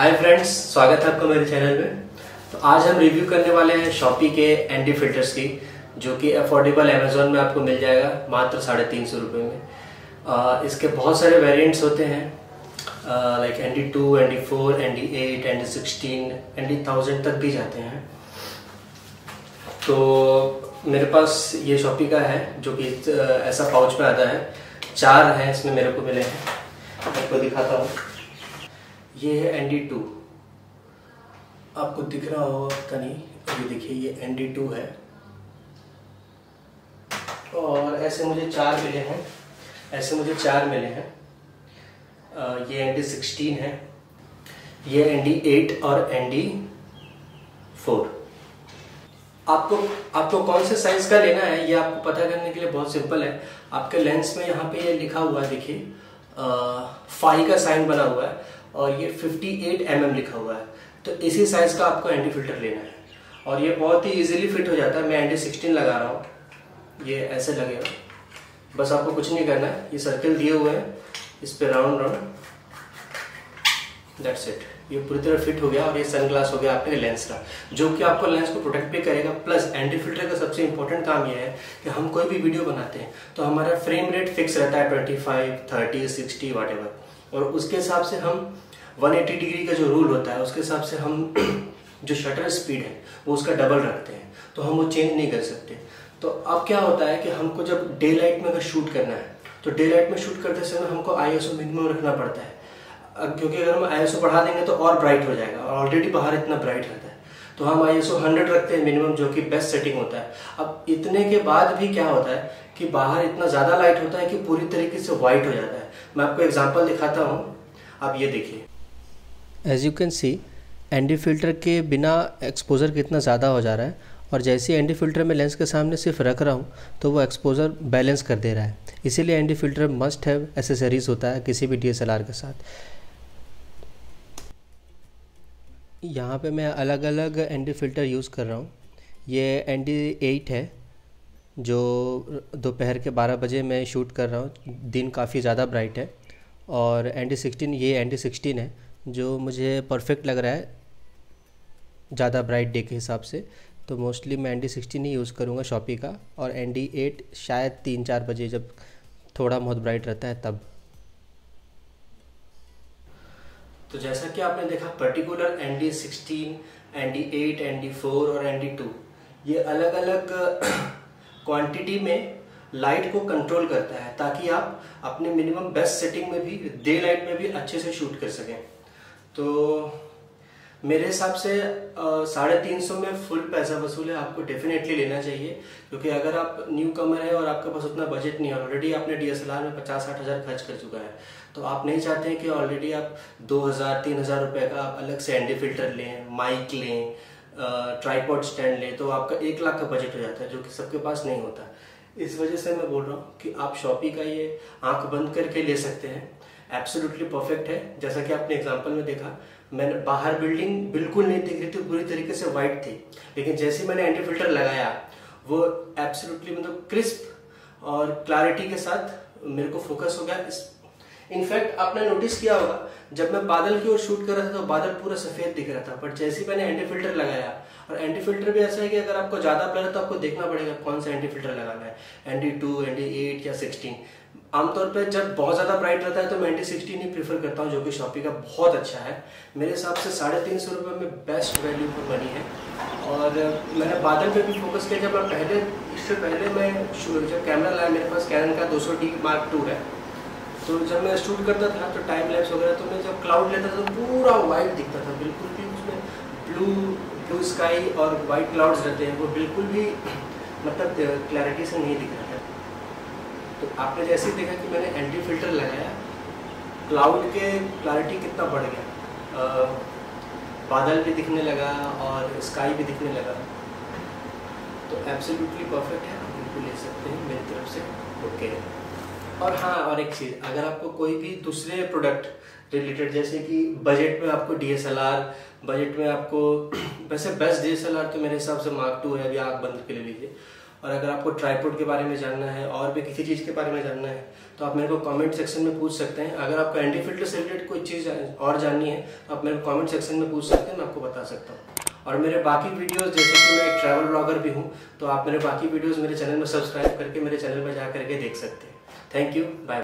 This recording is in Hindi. हाय फ्रेंड्स, स्वागत है आपका मेरे चैनल में। तो आज हम रिव्यू करने वाले हैं शॉपी के एंटी फिल्टर्स की, जो कि अफोर्डेबल अमेजोन में आपको मिल जाएगा मात्र 350 रुपये में। इसके बहुत सारे वेरिएंट्स होते हैं, like ND2, ND4, ND8, ND16, ND1000 तक भी जाते हैं। तो मेरे पास ये शॉपी का है जो कि ऐसा पाउच में आता है। चार हैं इसमें मेरे को मिले हैं, आपको दिखाता हूँ। ये है ND2, आपको दिख रहा होगा पता नहीं, ये देखिए ये ND2 है। और ऐसे मुझे चार मिले हैं, ये ND16 है, ये ND8 और ND4। आपको कौन से साइज का लेना है ये आपको पता करने के लिए बहुत सिंपल है। आपके लेंस में यहाँ पे ये लिखा हुआ है, देखिए फाई का साइन बना हुआ है और ये 58 mm लिखा हुआ है। तो इसी साइज का आपको एंटी फिल्टर लेना है और ये बहुत ही इजीली फिट हो जाता है। मैं ND16 लगा रहा हूँ, ये ऐसे लगेगा। बस आपको कुछ नहीं करना है, ये सर्कल दिए हुए हैं, इस पर राउंड राउंड, दैट्स इट। ये पूरी तरह फिट हो गया और ये सनग्लास हो गया आपके लेंस का, जो कि आपको लेंस को प्रोटेक्ट भी करेगा। प्लस एंटी फिल्टर का सबसे इम्पोर्टेंट काम ये है कि हम कोई भी वीडियो बनाते हैं तो हमारा फ्रेम रेट फिक्स रहता है 25, 30, 60 वाटेवर, और उसके हिसाब से हम 180 डिग्री का जो रूल होता है उसके हिसाब से हम जो शटर स्पीड है वो उसका डबल रखते हैं, तो हम वो चेंज नहीं कर सकते। तो अब क्या होता है कि हमको जब डे लाइट में अगर शूट करना है तो डे लाइट में शूट करते समय हमको ISO मिनिमम रखना पड़ता है, क्योंकि अगर हम ISO बढ़ा देंगे तो और ब्राइट हो जाएगा, और ऑलरेडी बाहर इतना ब्राइट रहता है। तो हम ISO 100 रखते हैं मिनिमम, जो कि बेस्ट सेटिंग होता है। अब इतने के बाद भी क्या होता है कि बाहर इतना ज़्यादा लाइट होता है कि पूरी तरीके से वाइट हो जाता है। मैं आपको एग्जांपल दिखाता हूँ, आप ये देखिए। As you can see, anti filter के बिना एक्सपोजर कितना ज़्यादा हो जा रहा है, और जैसे एंटी फिल्टर में लेंस के सामने सिर्फ रख रहा हूँ तो वो एक्सपोजर बैलेंस कर दे रहा है। इसीलिए anti filter must have accessories होता है किसी भी DSLR के साथ। यहाँ पे मैं अलग अलग एंटी फिल्टर यूज़ कर रहा हूँ। ये ND8 है जो दोपहर के 12 बजे मैं शूट कर रहा हूँ, दिन काफ़ी ज़्यादा ब्राइट है। और ND16 है जो मुझे परफेक्ट लग रहा है ज़्यादा ब्राइट डे के हिसाब से। तो मोस्टली मैं ND16 ही यूज़ करूँगा शॉपी का, और ND8 शायद 3-4 बजे जब थोड़ा बहुत ब्राइट रहता है तब। तो जैसा कि आपने देखा, पर्टिकुलर ND16, ND8, ND4 और ND2 ये अलग अलग क्वांटिटी में लाइट को कंट्रोल करता है, ताकि आप अपने मिनिमम बेस्ट सेटिंग में भी डे लाइट में भी अच्छे से शूट कर सकें। तो मेरे हिसाब से 350 में फुल पैसा वसूल है, आपको डेफिनेटली लेना चाहिए। क्योंकि अगर आप न्यू कमर है और आपके पास उतना बजट नहीं है, ऑलरेडी आपने DSLR में 50-60 हज़ार खर्च कर चुका है, तो आप नहीं चाहते हैं कि ऑलरेडी आप 2000-3000 रुपए का आप अलग से एंटी फिल्टर लें, माइक लें, ट्राईपॉड स्टैंड लें, तो आपका 1 लाख का बजट हो जाता है, जो कि सबके पास नहीं होता। इस वजह से मैं बोल रहा हूँ कि आप शॉपी का ये आँख बंद करके ले सकते हैं। एब्सोल्युटली परफेक्ट है। जैसा कि आपने एग्जांपल में देखा, मैंने बाहर बिल्डिंग बिल्कुल नहीं दिख रही थी, पूरी तरीके से वाइट थी, लेकिन जैसे मैंने एंटी फिल्टर लगाया वो एब्सोल्युटली मतलब क्रिस्प और क्लैरिटी के साथ मेरे को फोकस हो गया। इनफैक्ट आपने नोटिस किया होगा, जब मैं बादल की ओर शूट कर रहा था तो बादल पूरा सफेद दिख रहा था, बट जैसे ही मैंने एंटी फिल्टर लगाया, और एंटी फिल्टर भी ऐसा है कि अगर आपको ज्यादा प्लर है तो आपको देखना पड़ेगा कौन सा एंटी फिल्टर लगाना है, ND2, ND8 या 16। आमतौर पे जब बहुत ज्यादा ब्राइट रहता है तो मैं ND16 ही प्रीफर करता हूँ, जो कि शॉपी का बहुत अच्छा है। मेरे हिसाब से 350 रुपये में बेस्ट वैल्यू पर बनी है। और मैंने बादल पे भी फोकस किया। जब मैं पहले, इससे पहले मैं जब कैमरा लाया, मेरे पास कैनन का 200D Mark II है, तो जब मैं शूट करता था तो टाइम लैप्स वगैरह, तो मैं जब क्लाउड लेता था तो पूरा वाइट दिखता था, बिल्कुल भी उसमें ब्लू स्काई और वाइट क्लाउड्स रहते हैं, वो बिल्कुल भी मतलब क्लैरिटी से नहीं दिख रहा। तो आपने जैसे ही देखा कि मैंने एंटी फिल्टर लगाया, क्लाउड के क्लैरिटी कितना बढ़ गया, बादल भी दिखने लगा और स्काई भी दिखने लगा। तो एब्सोल्युटली परफेक्ट है, आप बिल्कुल ले सकते हैं, मेरी तरफ से ओके है। और हाँ, और एक चीज़, अगर आपको कोई भी दूसरे प्रोडक्ट रिलेटेड, जैसे कि बजट में आपको DSLR, बजट में आपको वैसे बेस्ट DSLR तो मेरे हिसाब से Mark II है, अभी आँख बंद के लिए लीजिए। और अगर आपको ट्राइपॉड के बारे में जानना है और भी किसी चीज़ के बारे में जानना है तो आप मेरे को कमेंट सेक्शन में पूछ सकते हैं। अगर आपको एंटी फिल्टर से रिलेटेड कोई चीज़ और जाननी है तो आप मेरे को कमेंट सेक्शन में पूछ सकते हैं, मैं आपको बता सकता हूँ। और मेरे बाकी वीडियोस, जैसे कि मैं एक ट्रैवल ब्लॉगर भी हूँ, तो आप मेरे बाकी वीडियोस मेरे चैनल में सब्सक्राइब करके मेरे चैनल में जा करके देख सकते हैं। Thank you, bye.